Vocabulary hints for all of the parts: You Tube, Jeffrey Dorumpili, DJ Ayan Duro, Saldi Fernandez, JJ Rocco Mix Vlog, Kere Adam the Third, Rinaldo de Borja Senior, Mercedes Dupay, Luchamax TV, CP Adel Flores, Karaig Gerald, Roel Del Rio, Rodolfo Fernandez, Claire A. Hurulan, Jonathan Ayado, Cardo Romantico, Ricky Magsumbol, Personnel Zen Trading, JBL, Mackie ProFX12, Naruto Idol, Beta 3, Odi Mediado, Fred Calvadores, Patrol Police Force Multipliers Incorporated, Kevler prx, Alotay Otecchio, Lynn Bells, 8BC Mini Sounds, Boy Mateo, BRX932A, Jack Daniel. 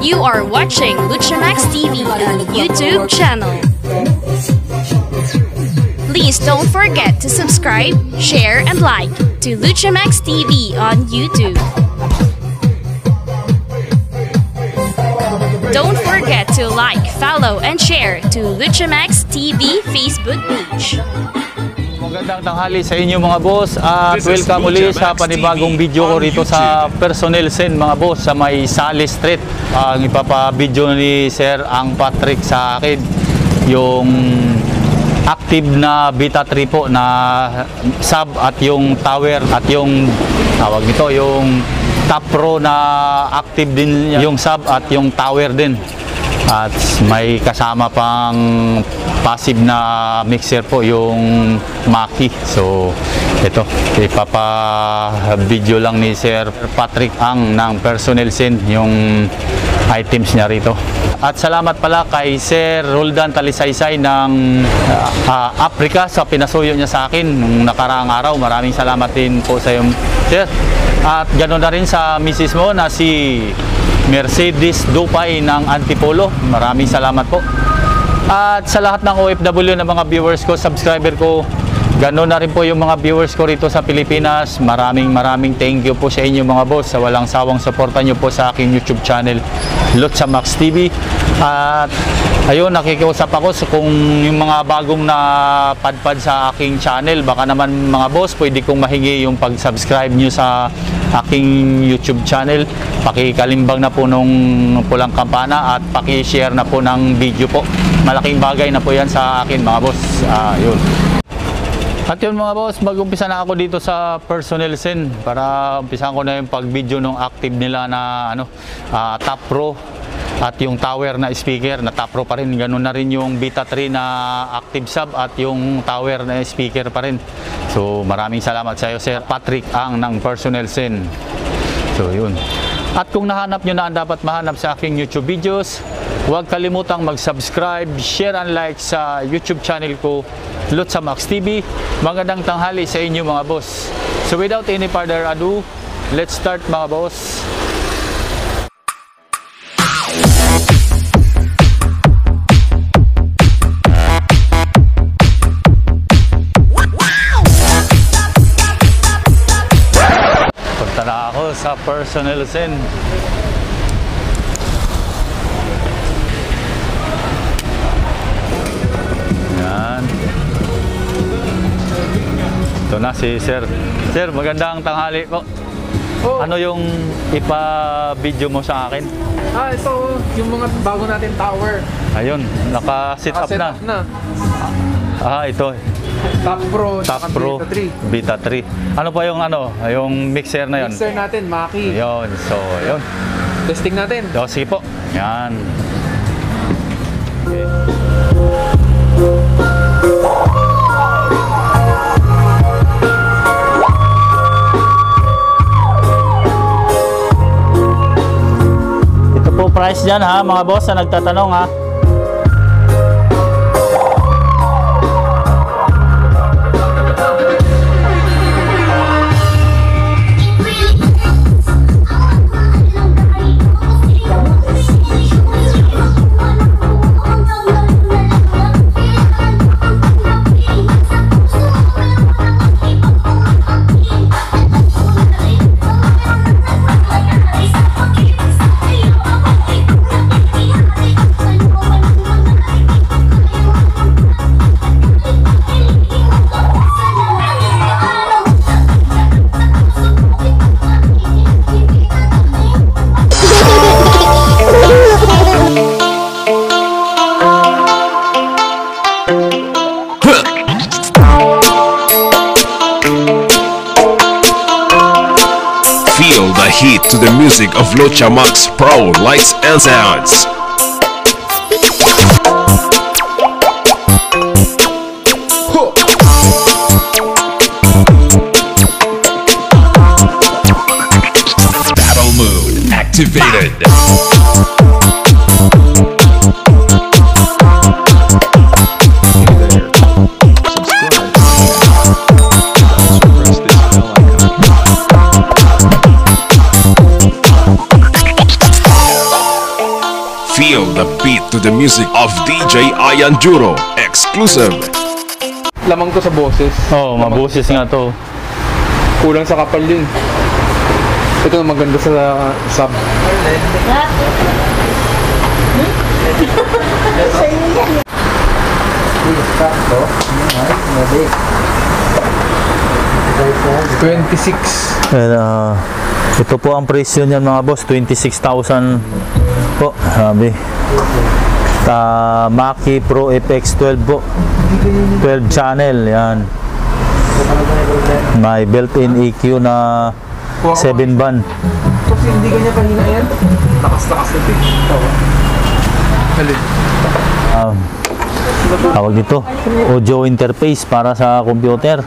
You are watching Luchamax TV on YouTube channel. Please don't forget to subscribe, share, and like to Luchamax TV on YouTube. Don't forget to like, follow, and share to Luchamax TV Facebook page. Magandang tanghali sa inyo mga boss at welcome ulit sa panibagong video ko rito sa Personnel Zen mga boss sa may Sally Street. Ang ipapabidyo ni Sir Ang Patrick sa akin yung active na Beta 3 po na sub at yung tower at yung tawag nito yung Topp Pro na active din yung sub at yung tower din. At may kasama pang passive na mixer po yung Mackie. So ito, ipapa-video lang ni Sir Patrick Ang ng Personnel Zen yung items niya rito. At salamat pala kay Sir Roldan Talisaysay ng Africa sa pinasuyo niya sa akin nung nakaraang araw. Maraming salamat din po sa iyong Sir. At ganoon na rin sa misis mo na si Mercedes Dupay ng Antipolo. Maraming salamat po. At sa lahat ng OFW na mga viewers ko, subscriber ko, ganoon na rin po yung mga viewers ko rito sa Pilipinas. Maraming thank you po sa inyo mga boss sa walang sawang suporta nyo po sa aking YouTube channel Luchamax TV. At ayun, nakikiusap ako so kung yung mga bagong napadpad sa aking channel, baka naman mga boss pwede kong mahingi yung pag-subscribe nyo sa aking YouTube channel. Pakikalimbang na po nung pulang kampana at pakishare na po ng video po. Malaking bagay na po yan sa akin mga boss. Yun. At yun mga boss, mag-umpisa na ako dito sa Personnel Zen para umpisan ko na yung pag-video ng active nila na Topp Pro at yung tower na speaker na Topp Pro pa rin. Ganun na rin yung Beta 3 na active sub at yung tower na speaker pa rin. So maraming salamat sa iyo Sir Patrick Ang ng Personnel Zen. So yun. At kung nahanap nyo na ang dapat mahanap sa aking YouTube videos, huwag kalimutang mag-subscribe, share and like sa YouTube channel ko Luchamax TV. Magandang tanghali sa inyo mga boss. So without any further ado, let's start mga boss. Sa Personnel Zen. Yan. Ito na si Sir. Sir, magandang tanghali po. Oh. Ano yung ipa-video mo sa akin? Ito yung mga bago natin tower. Ayun, naka-set up na. Ito. Topp Pro Beta 3. Ano pa yung mixer na yon? Mixer natin, Mackie. Ayun, so ayun. Testing natin. So, sige po. Yan. Okay. Ito po price dyan ha, mga boss na nagtatanong ha. To the music of Luchamax Pro Lights and Sounds. Battle mode activated. the music of DJ Ayan Duro. Exclusive. Lamang to sa boses. Oo, maboses nga to. Kulang sa kapal yun. Ito ang maganda sa sub. $26,000. Ito po ang presyo niyan mga boss, $26,000 po. Sabi Mackie ProFX12 po, 12 channel yan. May built-in EQ na 7 band. Kasi hindi ganyan kanina yan. Lakas-lakas na ito. Halid. Tawag dito, audio interface para sa computer.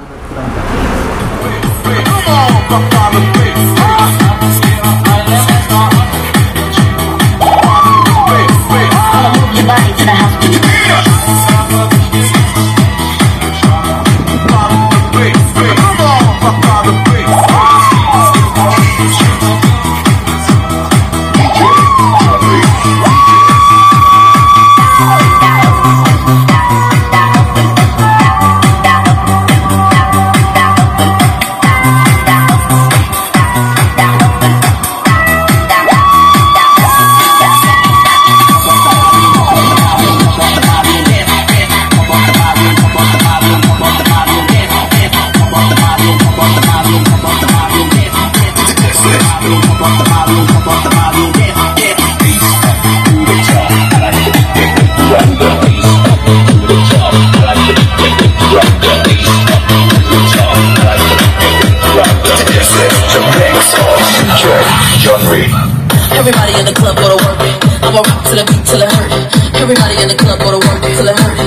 Everybody in the club go to work. I'm gonna rock to the beat till it hurt. Everybody in the club go to work till it hurt.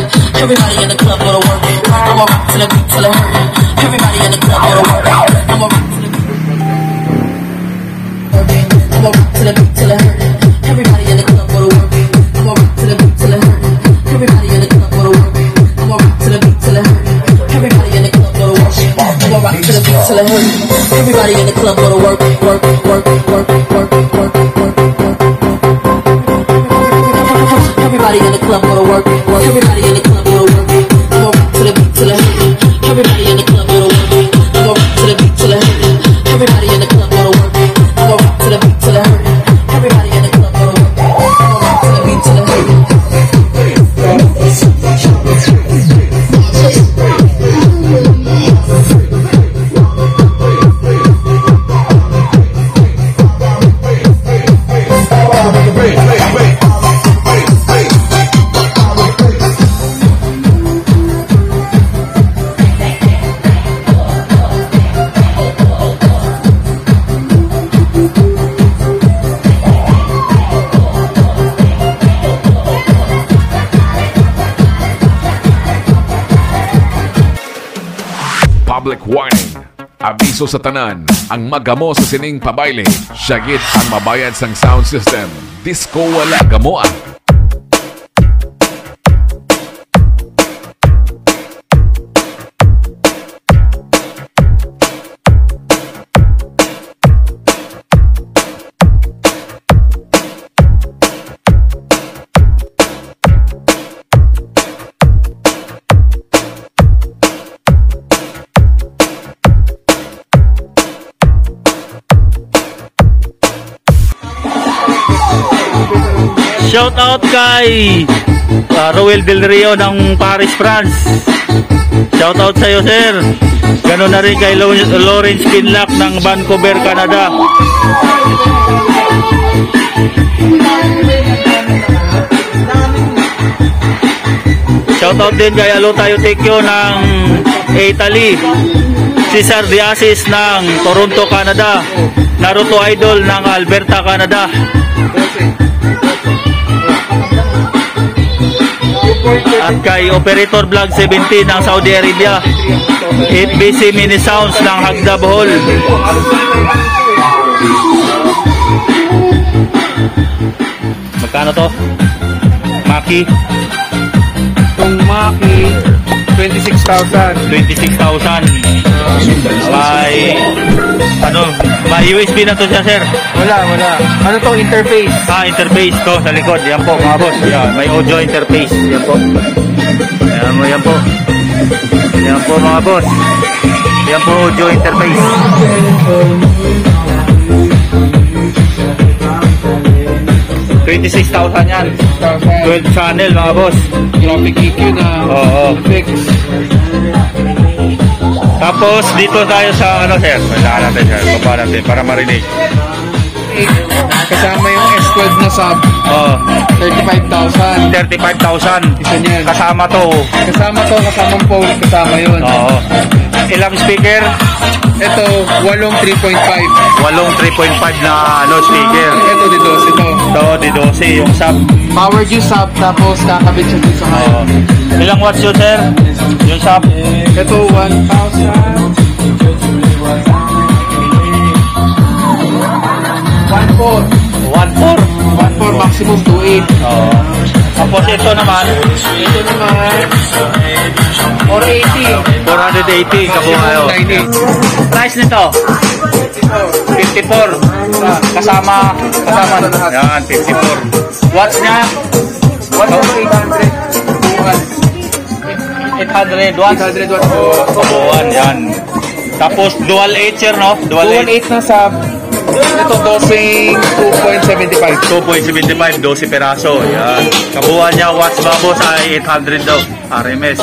Everybody in the club go to work. I'm gonna rock to the beat till it hurt. Everybody in the club go to work. I'm gonna rock to the beat till it hurt. I'm gonna rock to the beat till it hurt. Everybody in the club go to work. I'm gonna rock to the beat till it hurt. Everybody in the club go to work. I'm gonna rock to the beat till it hurt. Everybody in the club go to work. I'm gonna rock to the beat till it hurt. Everybody in the club go to work, work, work, work, work, work. Everybody in the club go to work, work. Everybody in the club go to work, go to the beat to the head. Everybody in the club go to work, go to the beat to the head. Everybody in the club go to work, go to the beat to the head. Everybody in the club go to work, go to the beat to the head. Warning, abiso sa tanan, ang magamo sa sining pabayle, syagit ang mabayad sang sound system, disco wala gamoan. Shout out kay Roel Del Rio ng Paris, France. Shout out sa iyo, sir. Ganun na rin kay Lawrence Pinlock ng Vancouver, Canada. Shout out din kay Alotay Otecchio ng Italy. Cesar Diasis ng Toronto, Canada. Naruto Idol ng Alberta, Canada. At kay Operator Vlog 17 ng Saudi Arabia, 8BC Mini Sounds ng Hagda, Bohol. Magkano to? Mackie? Itong Mackie, 26,000. May ano, may USB na to siya, sir? Wala. Ano to, interface? Interface to sa likod. Yan po, mga boss. Yan, may audio interface. Yan po. Yan po, mga boss. Yan po, audio interface. $26,000 yan. 12 channel, mga boss. Graphic EQ na fix. Tapos dito tayo sa ano, sir? Wala natin, sir. Baba natin para marinig. Kasama yung S12 na sub. 35,000. Isa niyan. Kasama to, kasamang phone, kasama yun. Ilang speaker? Ito, walong 3.5. Na no speaker. Ito, D12 yung sub. Power yung sub, tapos kakabit siya dito sa high. Ilang watts yun, sir? Yung sub? Ito, 1.4, maximum 2.8. Tapos ito naman 480 kabuhayo. Price nito 54 kasama yan, 54 watts niya, 800 watts kabuhan yan. Tapos dual 8, sir, no? Dual 8 na sa ito, dosing 2.75, 12 peraso. Ayan. Kabuuan niya, watts ba, boss, ay 800 daw. RMS.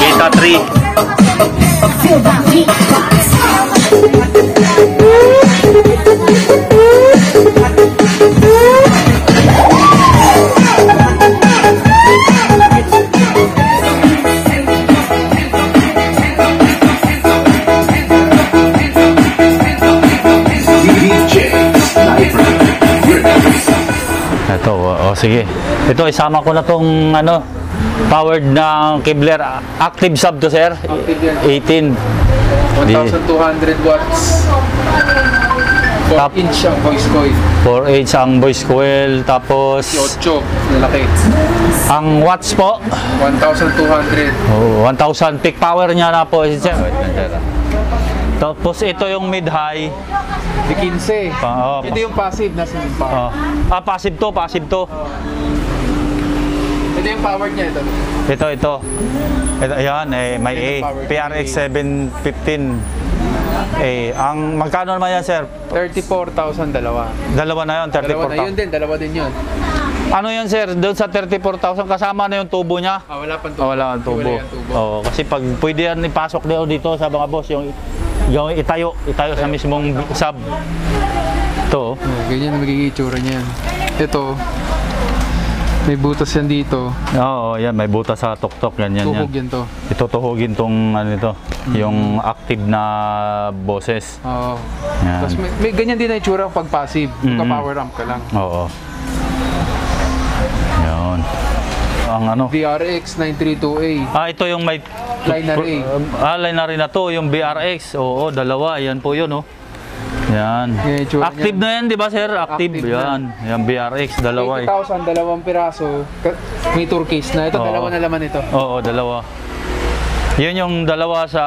Beta 3. Ito, sige. Ito, isama ko na tong ano, powered ng Kevler. Active sub to, sir? Active 18. 1,200 watts. 4-inch ang voice coil. 4-inch ang voice coil. Tapos 8, lalaki. Ang watts po? 1,200. 1,000. Peak power niya na po, sir. Tapos ito yung mid-high. Di 15. Ito yung passive. Nasa yung power. Passive to. Ito yung power niya. Ito. Ayan, may A. PRX715. Ang magkano naman yan, sir? 34,000 dalawa. Dalawa na yun, 34,000. Dalawa din yun. Ano yun, sir? Doon sa 34,000 kasama na yung tubo niya? Wala pang tubo. Kasi pag pwede yan ipasok dito sa mga boss yung itayo sa mismong sub. Ito. Ganyan na magiging itsura niya. Ito. May butas yan dito. Yan. May butas sa tuktok. Ganyan yan. Tuhog yan to. Ito tuhogin tong ano ito. Yung active na boses. Tapos may ganyan din na itsura pag passive. Pagka-power amp ka lang. Yan. Ang ano? BRX932A. Ito yung may... Linear A. Linear na to. Yung BRX. Dalawa. Yan po yun, Yan. Active na yan, di ba, sir? Active yan. Yan, BRX, dalawa. 8,000, dalawang piraso. May tour case na. Ito, dalawa na laman ito. Dalawa. Yun yung dalawa sa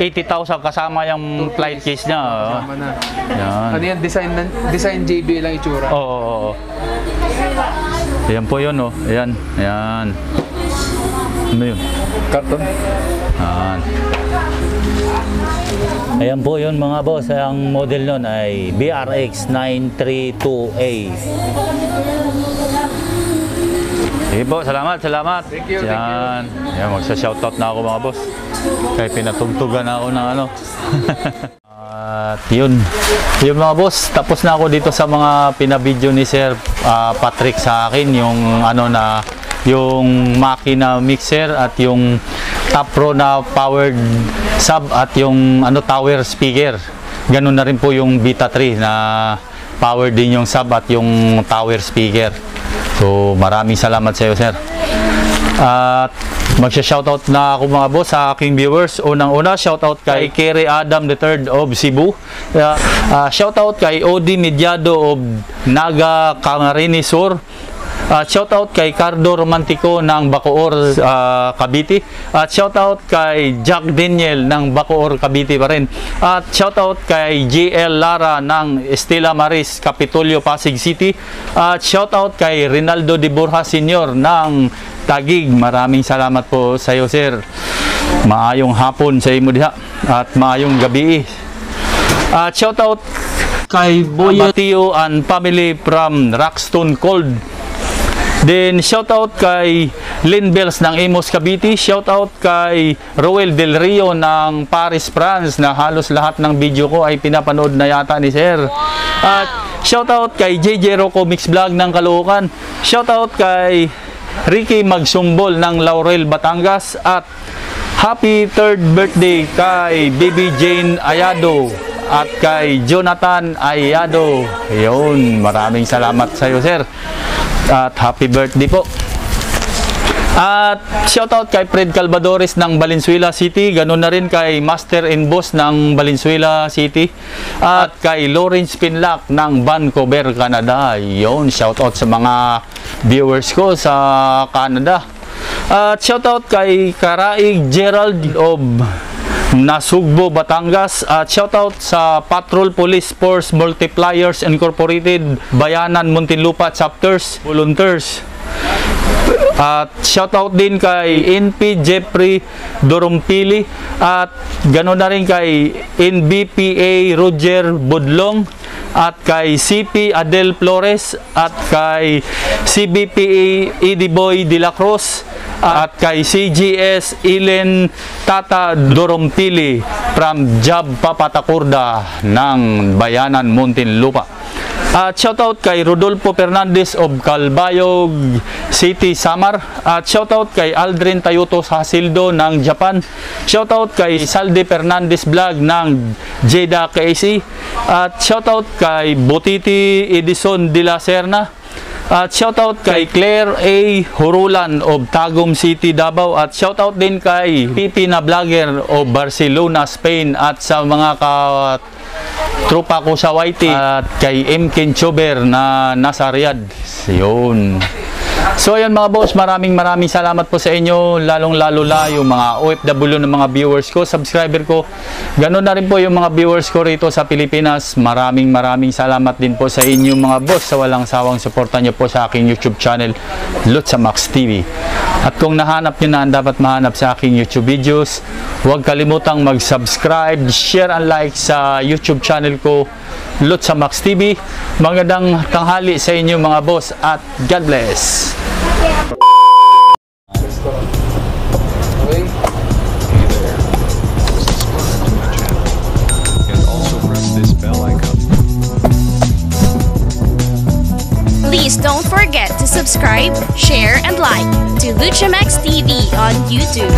80,000 kasama yung flight case niya. Kasama na. Yan. Ano yan? Design JBL lang itsura. Oo. Ayan po yun, Ayan. Ano yun? Karton. Ayan. Ayan po yun, mga boss. Ang model nun ay BRX932A. Sige po, salamat. Thank you. Ayan, magsa-shoutout na ako, mga boss. Kaya pinatugtugan ako ng ano. At yun mga boss, tapos na ako dito sa mga pinabideo ni Sir Patrick sa akin. Yung ano na, yung Mackie na mixer at yung Topp Pro na powered sub at yung ano tower speaker. Ganun na rin po yung Beta 3 na powered din yung sub at yung tower speaker. So maraming salamat sa iyo, sir. At magsha-shoutout na ako, mga boss, sa aking viewers. Unang-una, shoutout kay Kere Adam the Third of Cebu. Shoutout kay Odi Mediado of Naga Camarines Sur. Shoutout kay Cardo Romantico ng Bacoor, Cavite. At shoutout kay Jack Daniel ng Bacoor, Cavite pa rin. At shoutout kay JL Lara ng Estela Maris, Capitolio, Pasig City. At shoutout kay Rinaldo de Borja Senior ng Tagig. Maraming salamat po sa iyo, sir. Maayong hapon sa imo diha at maayong gabi. At shoutout kay Boy Mateo and family from Rockstone Cold. Then shoutout kay Lynn Bells ng Amos, Cavite. Shoutout kay Roel Del Rio ng Paris, France, na halos lahat ng video ko ay pinapanood na yata ni sir. Wow! At shoutout kay JJ Rocco Mix Vlog ng Caloocan. Shoutout kay Ricky Magsumbol ng Laurel, Batangas. At happy 3rd birthday kay Baby Jane Ayado at kay Jonathan Ayado. Yun, maraming salamat sa iyo, sir. At happy birthday po. At shoutout kay Fred Calvadores ng Valenzuela City. Ganun na rin kay Master and Boss ng Valenzuela City. At kay Lawrence Pinlock ng Vancouver, Canada. Yun, shoutout sa mga viewers ko sa Canada. At shoutout kay Karaig Gerald of Nasugbo, Batangas. At shoutout sa Patrol Police Force Multipliers Incorporated, Bayanan, Muntinlupa Chapters, Volunteers. At shoutout din kay NP Jeffrey Dorumpili. At ganoon na rin kay NBPA Roger Budlong. At kay CP Adel Flores. At kay CBPA Ediboy De La Cruz. At kay CGS Ilen Tata Dorumpili from Job Papatakurda ng Bayanan, Muntinlupa. At shoutout kay Rodolfo Fernandez of Calbayog City, Samar. At shoutout kay Aldrin Tayuto Hasildo ng Japan. Shoutout kay Saldi Fernandez Vlog ng Jeddah, KC. At shoutout kay Botiti Edison de la Serna. At shoutout kay Claire A. Hurulan of Tagum City, Davao. At shoutout din kay Pipina Vlogger of Barcelona, Spain. At sa mga tropa ko sa YT, at kay M. Kinchober na nasa Riyadh. Yun. So ayun mga boss, maraming salamat po sa inyo, lalong-lalo na yung mga OFW ng mga viewers ko, subscriber ko. Ganun na rin po yung mga viewers ko rito sa Pilipinas. Maraming salamat din po sa inyo mga boss, sa walang sawang suporta nyo po sa aking YouTube channel, Luchamax TV. At kung nahanap nyo na ang dapat mahanap sa aking YouTube videos, huwag kalimutang mag-subscribe, share and like sa YouTube channel ko, Luchamax TV. Magandang tanghali sa inyo mga boss at God bless. Please don't forget to subscribe, share, and like to Luchamax TV on YouTube.